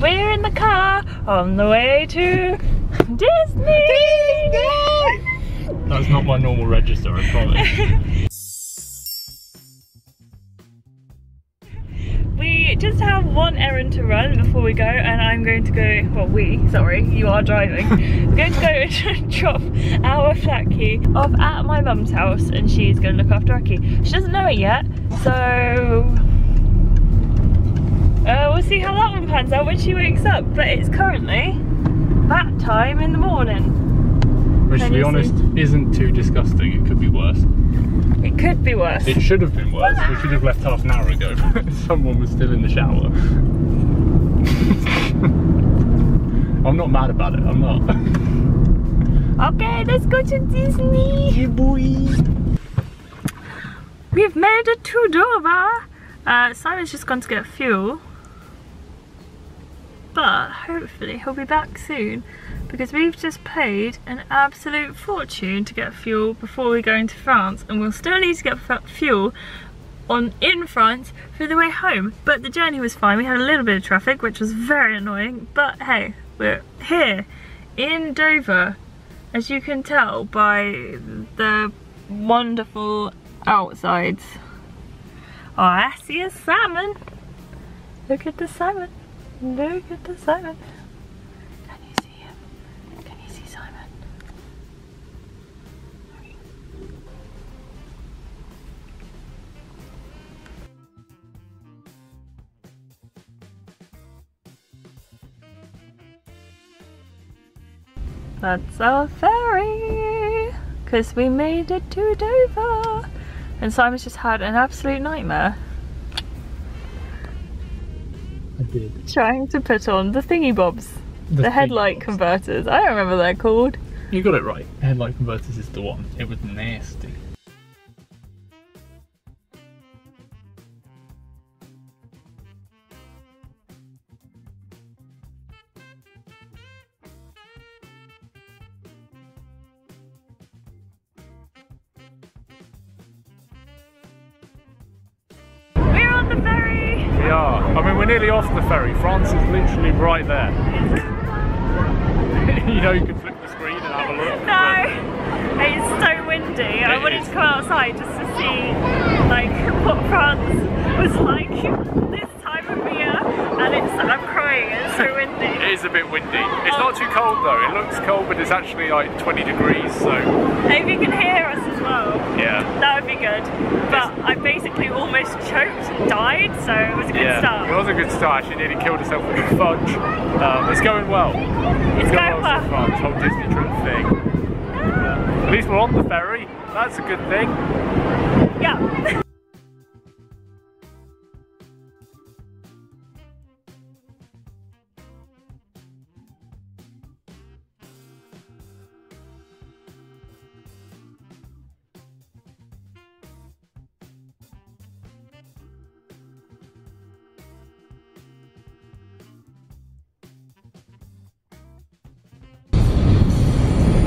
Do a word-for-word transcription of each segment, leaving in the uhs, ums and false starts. We're in the car on the way to Disney! Disney! That's not my normal register, I promise. We just have one errand to run before we go, and I'm going to go, well we, sorry, you are driving. We're going to go and drop our flat key off at my mum's house, and she's going to look after our key. She doesn't know it yet, so... Uh, we'll see how that one pans out when she wakes up, but it's currently that time in the morning. Which, to be honest, isn't too disgusting. It could be worse. It could be worse. It should have been worse. We should have left half an hour ago. Someone was still in the shower. I'm not mad about it, I'm not. Okay, let's go to Disney. Hey, boy. We've made it to Dover. Uh, Simon's just gone to get fuel. But hopefully he'll be back soon, because we've just paid an absolute fortune to get fuel before we go into France, and we'll still need to get fuel on in France for the way home. But the journey was fine. We had a little bit of traffic, which was very annoying, but hey, we're here in Dover, as you can tell by the wonderful outsides. Oh, I see a salmon. Look at the salmon. Look at the Simon. Can you see him? Can you see Simon? That's our ferry, because we made it to Dover. And Simon's just had an absolute nightmare. Trying to put on the thingy bobs, the, the headlight bobs. Converters. I don't remember what they're called. You got it right. Headlight converters is the one. It was nasty. I mean, we're nearly off the ferry. France is literally right there. You know, you can flip the screen and have a look. No, it's so windy. It I wanted is. to come outside just to see, like, what France was like this time of year. And it's, I'm crying. It's so windy. It is a bit windy. It's not too cold though. It looks cold, but it's actually like twenty degrees. So if you can hear us as well. Yeah. That would be good. But I basically almost choked and died, so it was a good yeah, start. It was a good start. She nearly killed herself with a fudge. Um, it's going well. It's, it's going, going well. So far, this whole Disney trip thing. Yeah. At least we're on the ferry. That's a good thing. Yeah.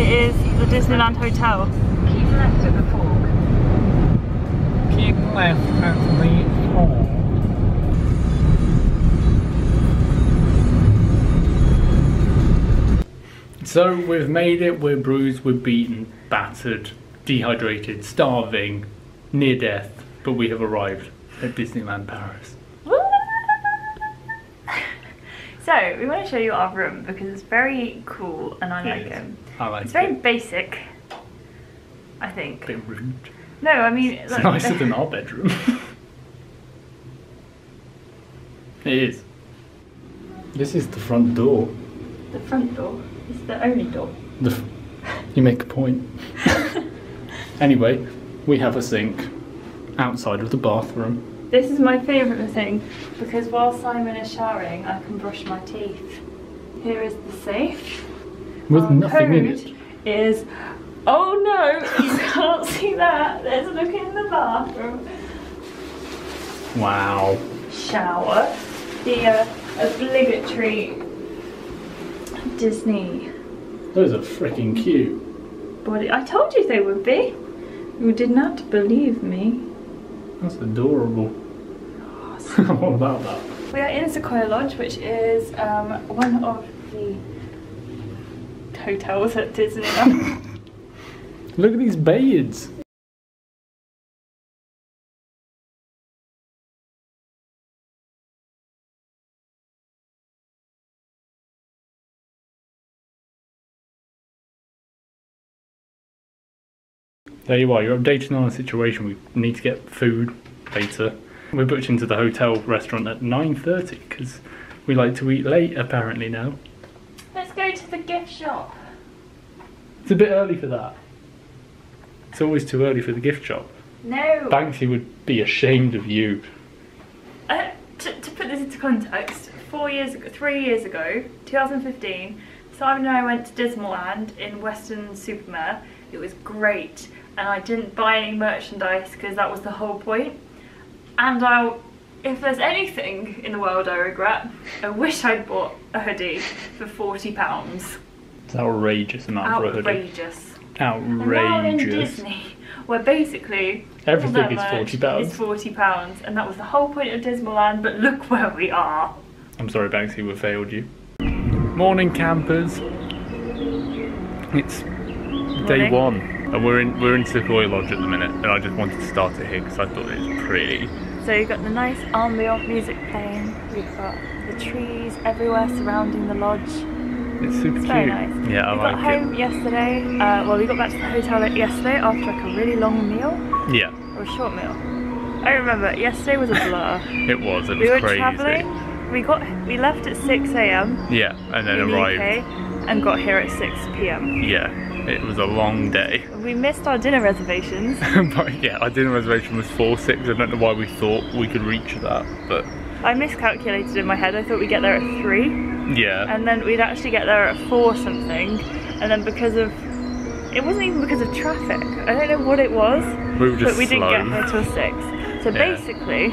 It is the Disneyland Hotel. Keep left at the fork. Keep left at the fork. So we've made it. We're bruised, we're beaten, battered, dehydrated, starving, near death, but we have arrived at Disneyland Paris. So we want to show you our room because it's very cool and I like it. I like it's very it. basic, I think. A bit rude. No, I mean... It's like, nicer than our bedroom. It is. This is the front door. The front door? It's the only door. The f you make a point. Anyway, we have a sink outside of the bathroom. This is my favourite thing because while Simon is showering, I can brush my teeth. Here is the safe. With Our nothing in it. Is oh no, you can't see that. Let's look in the bathroom. Wow. Shower. The uh, obligatory Disney. Those are freaking cute. Body. I told you they would be. You did not believe me. That's adorable. What about that? We are in Sequoia Lodge, which is um, one of the hotels at Disneyland. Look at these beds. There you are, you're updating on the situation. We need to get food later. We're booked into the hotel restaurant at nine thirty because we like to eat late apparently now. Let's go to the gift shop. It's a bit early for that. It's always too early for the gift shop. No. Banksy would be ashamed of you. Uh, to, to put this into context, four years ago, three years ago, two thousand fifteen, Simon and I went to Dismaland in Weston-super-Mare. It was great, and I didn't buy any merchandise because that was the whole point. And I'll, if there's anything in the world I regret, I wish I'd bought a hoodie for forty pounds. It's an outrageous amount outrageous. for a hoodie. Outrageous. Outrageous. And now in Disney, where basically everything is forty pounds. It's forty pounds, and that was the whole point of Disneyland. But look where we are. I'm sorry, Banksy, we failed you. Morning, campers. It's day one, and we're in we're in Sequoia Lodge at the minute, and I just wanted to start it here because I thought it was pretty. So you've got the nice ambient music playing. We've got the trees everywhere surrounding the lodge. It's super it's cute. Very nice. Yeah, I we like it. We got home yesterday. Uh, well, we got back to the hotel yesterday after like a really long meal. Yeah. Or a short meal. I remember yesterday was a blur. It was. It was we were crazy. Traveling. We got we left at six A M Yeah, and then arrived. U K, and got here at six P M Yeah. It was a long day. We missed our dinner reservations. But yeah, our dinner reservation was four six. I don't know why we thought we could reach that, but... I miscalculated in my head. I thought we'd get there at three. Yeah. And then we'd actually get there at four something. And then because of... It wasn't even because of traffic. I don't know what it was. We were just But we slow. didn't get here till six. So yeah. Basically,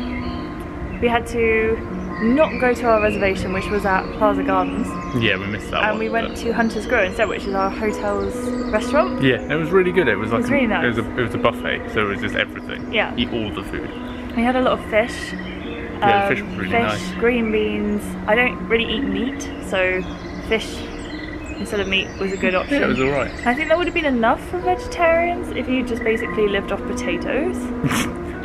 we had to not go to our reservation, which was at Plaza Gardens. Yeah, we missed that and one. And we went but... to Hunter's Grove instead, which is our hotel's restaurant. Yeah, it was really good. It was like it was, a, really nice. it was a it was a buffet, so it was just everything. Yeah, eat all the food. We had a lot of fish. Yeah, um, the fish was really fish, nice. Green beans. I don't really eat meat, so fish instead of meat was a good option. Yeah, it was all right. I think that would have been enough for vegetarians if you just basically lived off potatoes.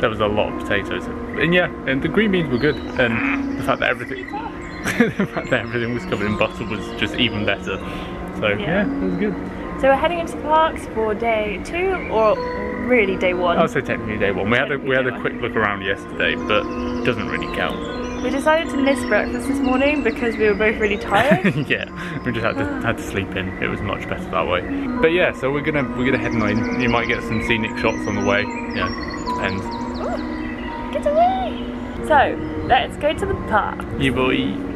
There was a lot of potatoes, and yeah, and the green beans were good, and the fact that everything, the fact that everything was covered in butter was just even better. So yeah, yeah, it was good. So we're heading into the parks for day two, or really day one. I'll say technically day one. We had a we had a quick look around yesterday, but it doesn't really count. We decided to miss breakfast this morning because we were both really tired. Yeah, we just had to had to sleep in. It was much better that way. But yeah, so we're gonna we're gonna head in. You might get some scenic shots on the way. Yeah, and. Get away! So, let's go to the park. Yeah, boy.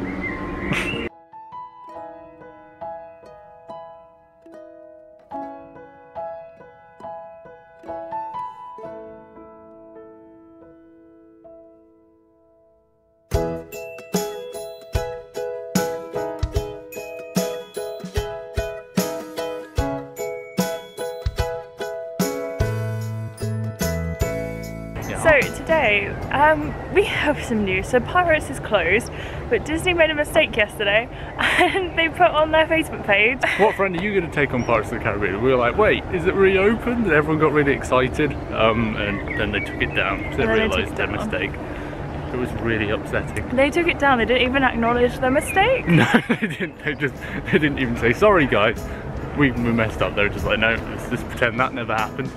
So today, um, we have some news. So Pirates is closed, but Disney made a mistake yesterday and they put on their Facebook page. What friend are you going to take on Pirates of the Caribbean? We were like, wait, is it reopened? And everyone got really excited, um, and then they took it down because they realised their mistake. It was really upsetting. They took it down, they didn't even acknowledge their mistake. No, they didn't. They just, they didn't even say, sorry guys, we, we messed up. They were just like, no, let's just pretend that never happened.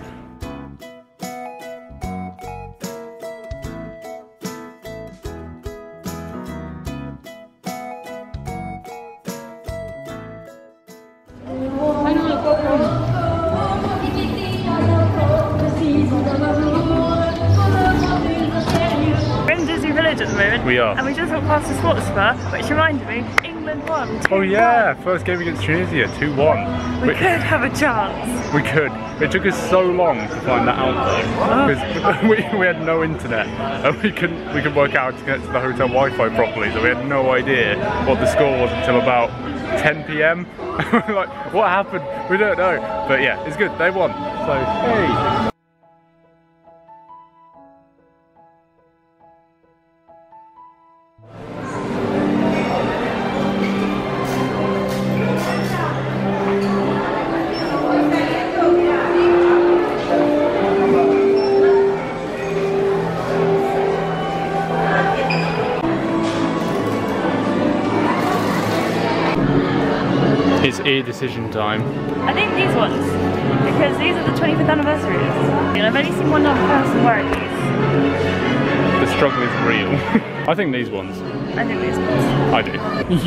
And we just walked past the sports bar, which reminded me, England won two one. Oh yeah, first game against Tunisia, two one. We which, could have a chance. We could. It took us so long to find that out though, because oh. we, we had no internet, and we couldn't we could work out how to connect to the hotel Wi-Fi properly, so we had no idea what the score was until about ten P M We're like, what happened? We don't know. But yeah, it's good, they won. So, hey. It's e-decision time. I think these ones, because these are the twenty-fifth anniversaries. And I've only seen one other person wearing these. The struggle is real. I think these ones. I think these ones. I do.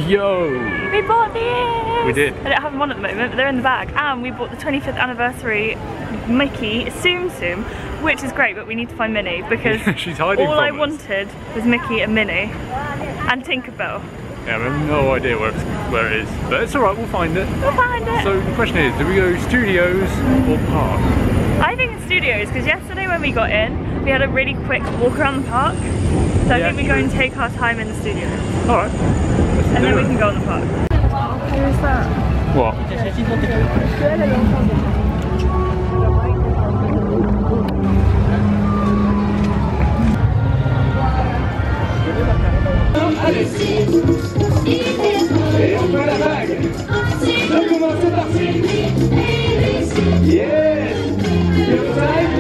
Yo! We bought these! We did. I don't have one at the moment, but they're in the bag. And we bought the twenty-fifth anniversary Mickey Tsum Tsum, which is great, but we need to find Minnie, because she's hiding all I us. wanted was Mickey and Minnie and Tinkerbell. Yeah, we have no idea where, it's, where it is, but it's alright, we'll find it. We'll find it! So the question is, do we go studios or park? I think it's studios, because yesterday when we got in, we had a really quick walk around the park, so I yeah, think we go and take our time in the studios. Alright. And then it. we can go in the park. Who is that? What? Yeah. Et on fait la vague. Donc on va, c'est parti. Yes. Your time.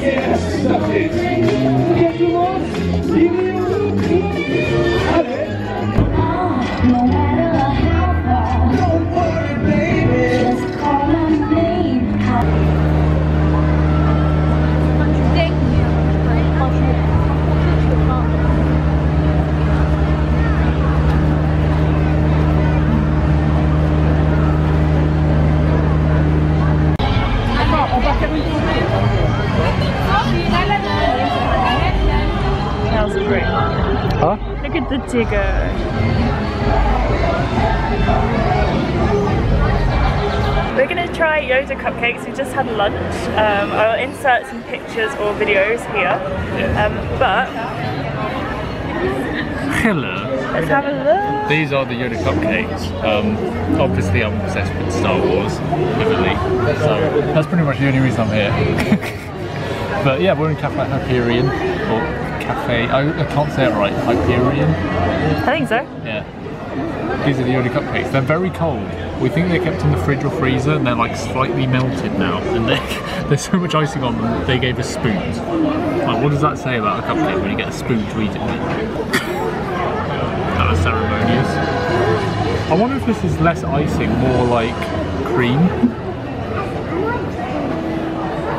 Yes. Parfait. Et tout le monde, il est où? Allez. That was great. Huh? Look at the digger. We're gonna try Yoda cupcakes. We just had lunch. Um, I'll insert some pictures or videos here. Um, but hello. Let's have a look. These are the Yoda cupcakes. Um, obviously, I'm obsessed with Star Wars, vividly. So that's pretty much the only reason I'm here. But yeah, we're in Café Hyperion, or Café, I, I can't say it right, Hyperion? I think so. Yeah. These are the Yoda cupcakes. They're very cold. We think they're kept in the fridge or freezer, and they're like slightly melted now. And there's so much icing on them that they gave us spoons. Like, what does that say about a cupcake when you get a spoon to eat it? That was ceremonious. I wonder if this is less icing, more like cream.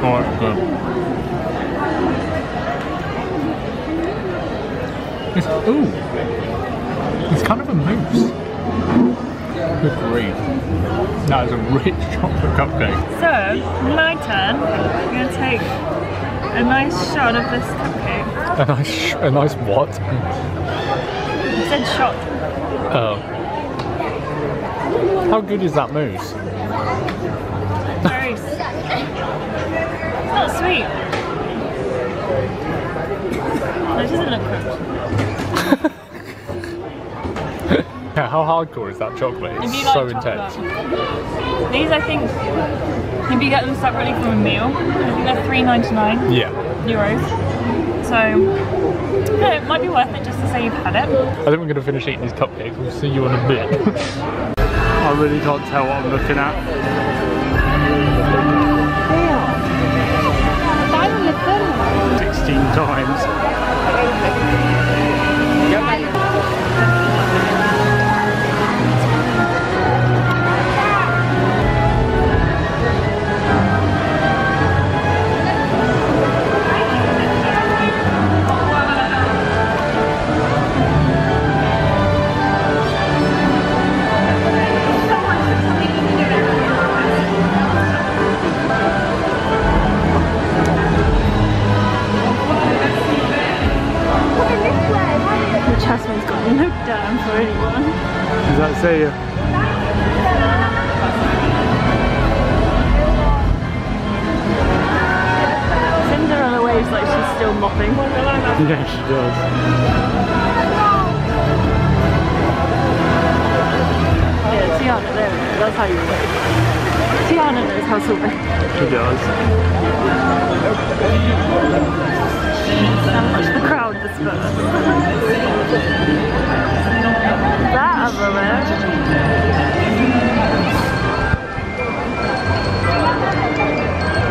Oh, that's good. It's, ooh, it's kind of a mousse. Good grief. That is a rich chocolate cupcake. So, my turn. I'm going to take a nice shot of this cupcake. A nice sh a nice what? It said shot. Oh. How good is that mousse? Very it's not sweet. That doesn't look good. How hardcore is that chocolate? It's like so chocolate. intense. These, I think, if you get them separately from a meal, I think they're three ninety-nine. Yeah. Euros. So, yeah, it might be worth it just to say you've had it. I think we're going to finish eating these cupcakes. We'll see you in a bit. I really can't tell what I'm looking at. sixteen times.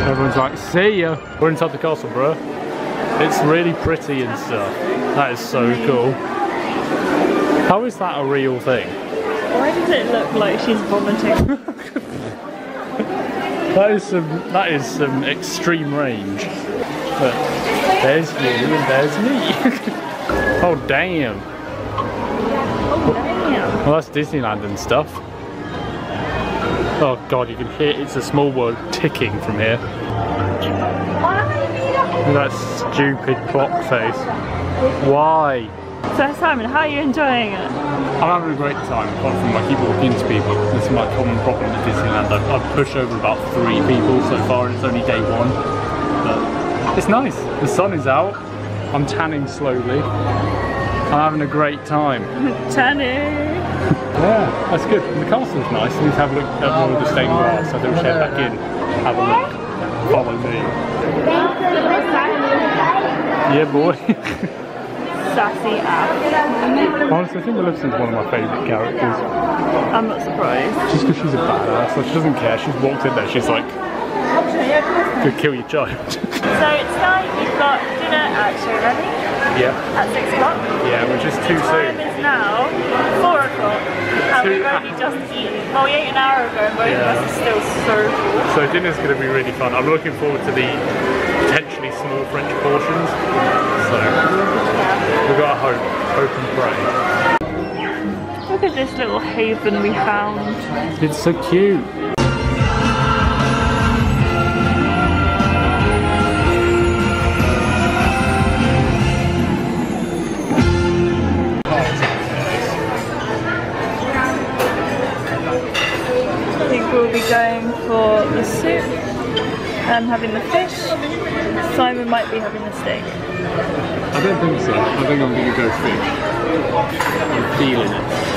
Everyone's like, see ya! We're inside the castle, bro. It's really pretty and stuff. That is so cool. How is that a real thing? Why does it look like she's vomiting? That is some, that is some extreme range. But there's you and there's me. Oh damn. Oh damn. Well, that's Disneyland and stuff. Oh god, you can hear It's a Small World ticking from here. That stupid clock face. Why? So Simon, how are you enjoying it? I'm having a great time, apart from I keep walking into people. This is my common problem at Disneyland. I've, I've pushed over about three people so far and it's only day one. But it's nice. The sun is out. I'm tanning slowly. I'm having a great time. Tanning! Yeah, that's good. The castle's nice. I need to have a look at all the stained glass. I think we should head back in, have a look. Follow me. Yeah, boy. Sassy ass. Honestly, I think Millicent's one of my favourite characters. I'm not surprised. Just because she's a badass. Like, she doesn't care. She's walked in there. She's like, could kill your child. So tonight you've got dinner at Show Ready. Yeah. At six o'clock? Yeah, which is too soon. The time is now four o'clock and we've only just eaten. Well, we ate an hour ago and both of us are still so full. So dinner's going to be really fun. I'm looking forward to the potentially small French portions. So, we've got a hope. Hope and pray. Look at this little haven we found. It's so cute. Going for the soup and having the fish. Simon might be having the steak. I don't think so. I think I'm going to go fish. I'm feeling it.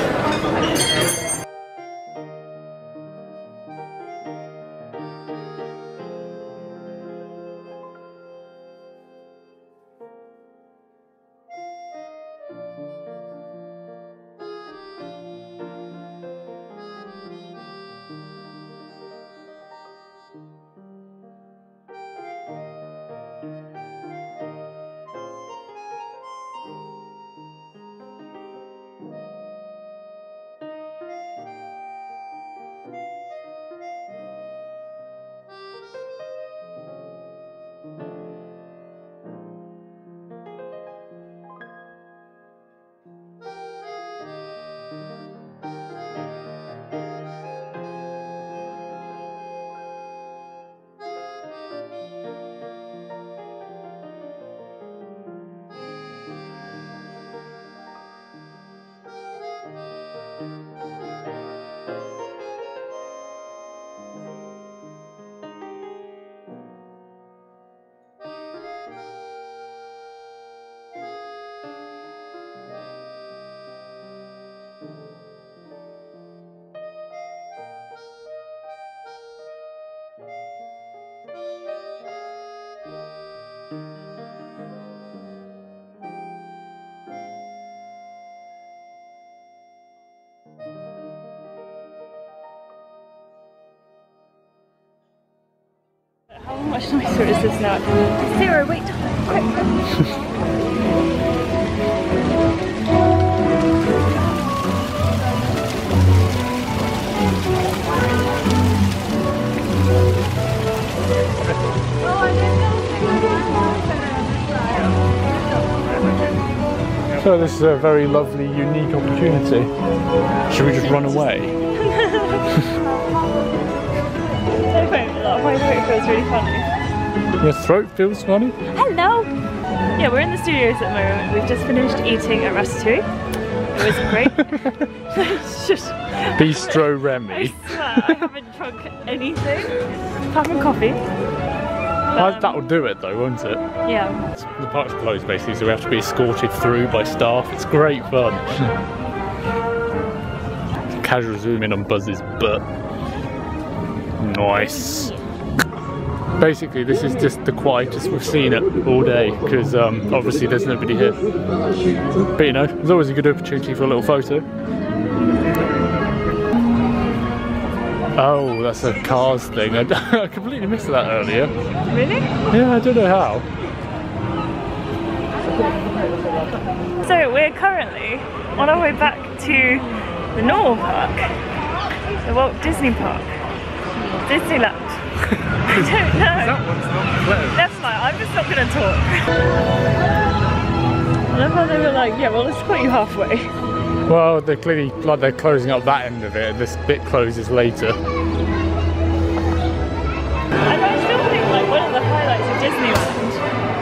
How much nicer is this now? Sarah, wait, quick, quick. So this is a very lovely, unique opportunity. Should we just run away? My throat feels really funny. Your throat feels funny? Hello! Yeah, we're in the studios at the moment. We've just finished eating a ratatouille. It was great. Just Bistro Remy. I swear, I haven't drunk anything apart from coffee. But, um, that'll do it though, won't it? Yeah. The park's closed basically, so we have to be escorted through by staff. It's great fun. Casual zoom in on Buzz's butt. Nice. Basically, this is just the quietest we've seen it all day because um, obviously there's nobody here. But you know, there's always a good opportunity for a little photo. Oh, that's a Cars thing. I, I completely missed that earlier. Really? Yeah, I don't know how. So we're currently on our way back to the normal park, the Walt Disney Park, Disneyland. I don't know. That one's not closed. That's fine, I'm just not going to talk. I love how they were like, yeah, well, let's put you halfway. Well, they're clearly, like, they're closing up that end of it, and this bit closes later. And I still think, like, one of the highlights of Disneyland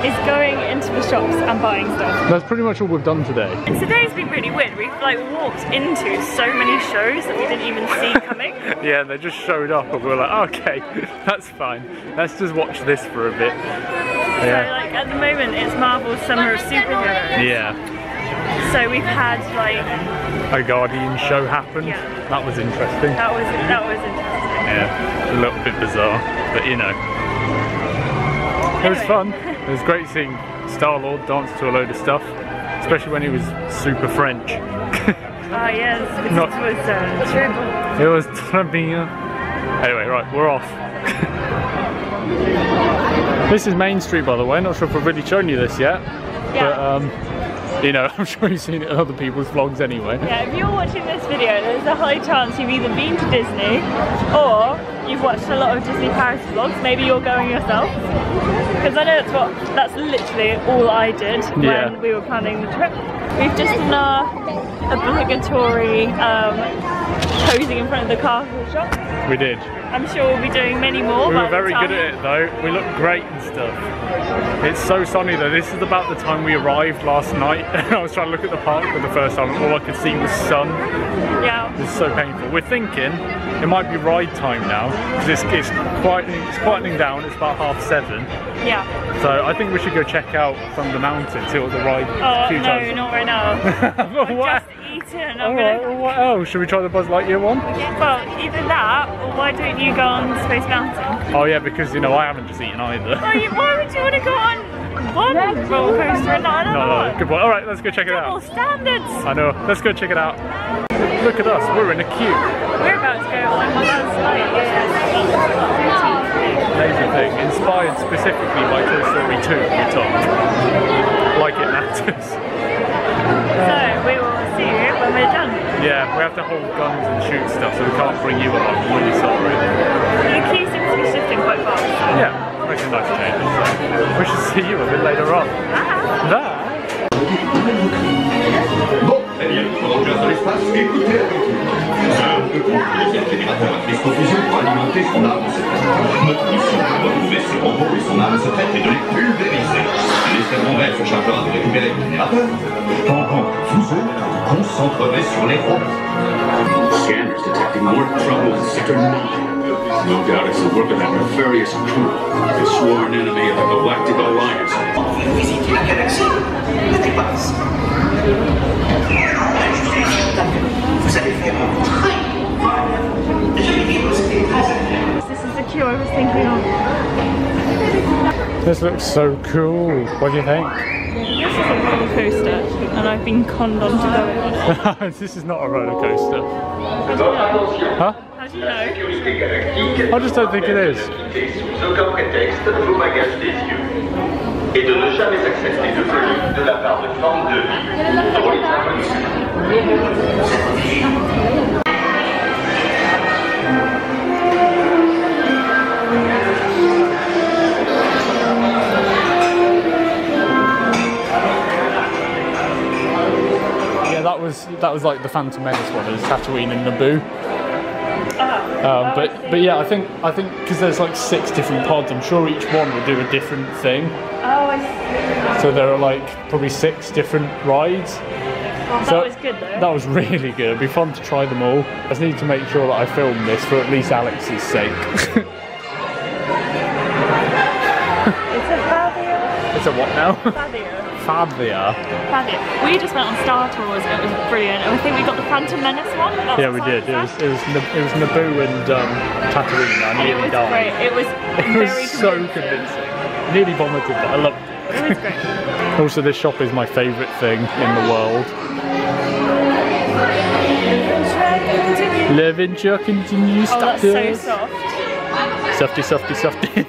is going into the shops and buying stuff. That's pretty much all we've done today. And today's been really weird. We've, like, walked into so many shows that we didn't even see coming. Yeah, they just showed up and we were like, okay, that's fine. Let's just watch this for a bit. Yeah. So, like, at the moment, it's Marvel's Summer of Superheroes. Yeah. So we've had like a Guardian show happen. Yeah. That was interesting. That was that was interesting. Yeah, a little bit bizarre, but you know, anyway. It was fun. It was great seeing Star Lord dance to a load of stuff, especially when he was super French. Ah uh, yes, it was uh, terrible. It was terrible. Anyway, right, we're off. This is Main Street, by the way. Not sure if I've really shown you this yet, yeah. but. Um, You know, I'm sure you've seen it in other people's vlogs anyway. Yeah, if you're watching this video, there's a high chance you've either been to Disney or you've watched a lot of Disney Paris vlogs. Maybe you're going yourself. Because I know that's what, that's literally all I did when yeah. we were planning the trip. We've just done our obligatory um, posing in front of the castle shop. We did. I'm sure we'll be doing many more. We were very good at it though. We look great and stuff. It's so sunny though. This is about the time we arrived last night. I was trying to look at the park for the first time. All I could see was sun. Yeah. It's so painful. We're thinking it might be ride time now because it's, it's quietening, it's quietening down. It's about half seven. Yeah. So I think we should go check out from the mountain till the ride. Oh no, times. Not right now. I've what? Just eaten. I'm right, gonna... What else? Should we try the Buzz Lightyear one? Well, either that or why don't you? You go on Space Mountain. Oh yeah, because you know I haven't just eaten either. Why, why would you want to go on one roller coaster and not another? No, no, good point. All right, let's go check Double it out. Standards. I know. Let's go check it out. Look at us. We're in a queue. We're about to go on Buzz Lightyear. Amazing thing, inspired specifically by Toy Story two. We're told. Like it matters. So we will see you when we're done. Yeah, we have to hold guns and shoot stuff, so we can't bring you up. I'm really sorry. The queue seems to be shifting quite fast. Yeah, it's a nice change. So we should see you a bit later on. Bye. Scanners detecting more trouble in Sector nine. No doubt it's the work of that nefarious crew, the sworn enemy of the Galactic Alliance. This is the queue I was thinking of. This looks so cool. What do you think? This is a roller coaster, and I've been conned on to go on it. This is not a roller coaster. How do you know? Huh? How do you know? I just don't think it is. That was that was like the Phantom Menace one. It was Tatooine and Naboo. Um, but but yeah, I think I think because there's like six different pods, I'm sure each one will do a different thing. Oh, I see. So there are like probably six different rides. Well, so that was good though. That was really good. It'd be fun to try them all. I just need to make sure that I film this for at least Alex's sake. It's a Fabia. It's a what now? Fabia. Fabia. Fabia. We just went on Star Tours and it was brilliant. And I think we got the Phantom Menace one. That's yeah, we did. It was, it was it was Naboo and um, Tatooine. I and nearly it was died. Great. It was it very was so convincing. Nearly vomited, but I loved it. It was great. Also, this shop is my favourite thing in the world. Live and Jerk continues. Oh, that's so soft. Softy, softy, softy.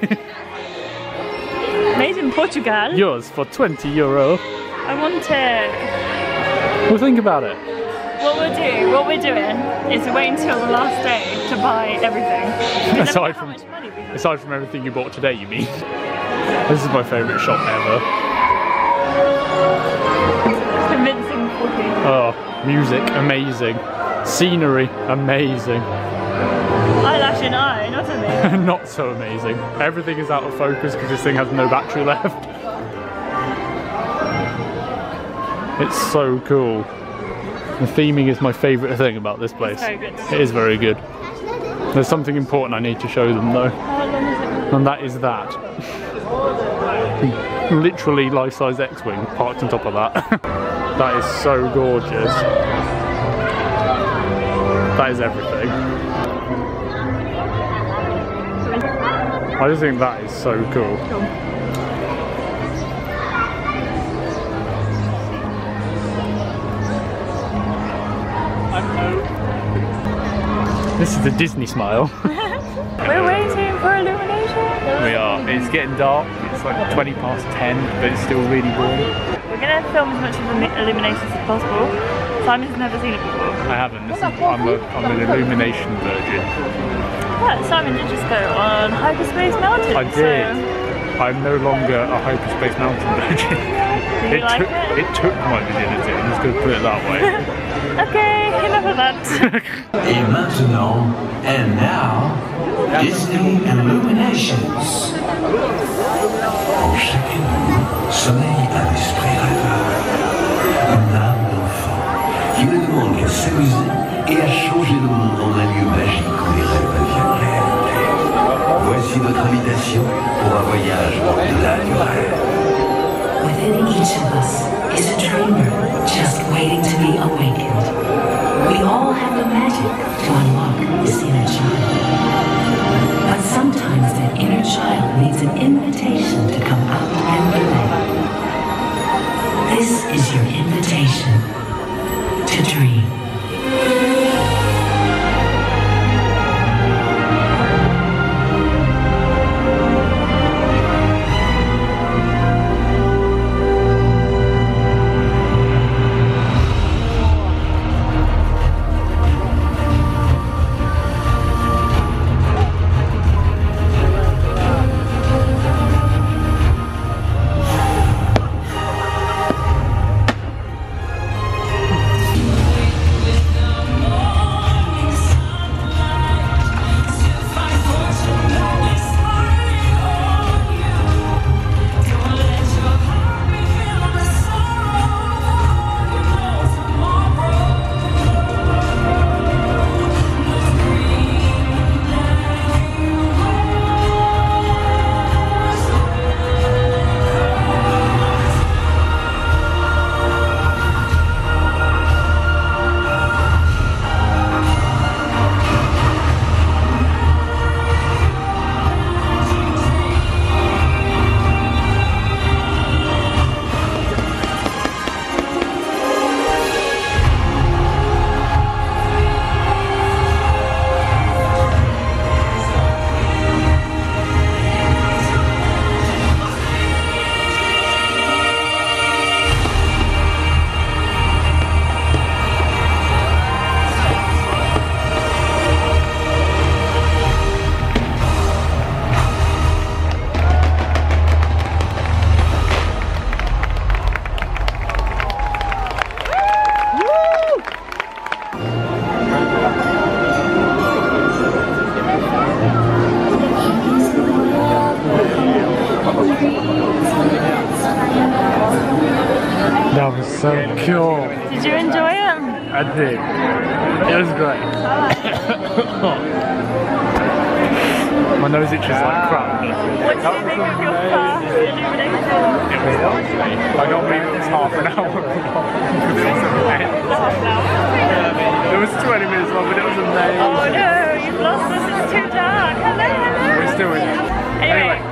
Made in Portugal. Yours for twenty euro. I want it. Well, think about it. What we'll do, what we're doing, is wait until the last day to buy everything. Aside from, aside from everything you bought today, you mean? This is my favourite shop ever. Convincing cooking. Oh, music, amazing. Scenery, amazing. Eyelash and eye, not amazing. Not so amazing. Everything is out of focus because this thing has no battery left. It's so cool. The theming is my favourite thing about this place. It's very good. It is very good. There's something important I need to show them though. How long is it? And that is that. Literally life-size X-wing parked on top of that. That is so gorgeous. That is everything. I just think that is so cool. cool. This is the Disney smile. We're waiting for illumination. We are. It's getting dark. It's like twenty past ten, but it's still really warm. We're going to film as much of the illuminations as possible. Simon's never seen it before. I haven't. This is, I'm, a, I'm an illumination virgin. Yeah, Simon did just go on Hyperspace Mountain. I did. So... I'm no longer a Hyperspace Mountain virgin. Did you it, like took, it? it took my virginity. I'm just going to put it that way. Okay, enough of that. Et maintenant, and now, Disney Illuminations. En chacun de nous, sommeille un esprit rêveur, une âme d'enfant, qui ne demande qu'à s'amuser et à changer le monde en un lieu magique où les rêves deviennent réalité. Voici votre invitation pour un voyage au-delà du rêve. Within each of us is a dreamer just waiting to be awakened. We all have the magic to unlock this inner child. But sometimes that inner child needs an invitation to come out and play. This is your invitation to dream.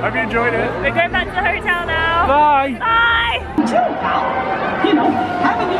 We're going back to the hotel now. Bye. Bye. Chill out. You know, having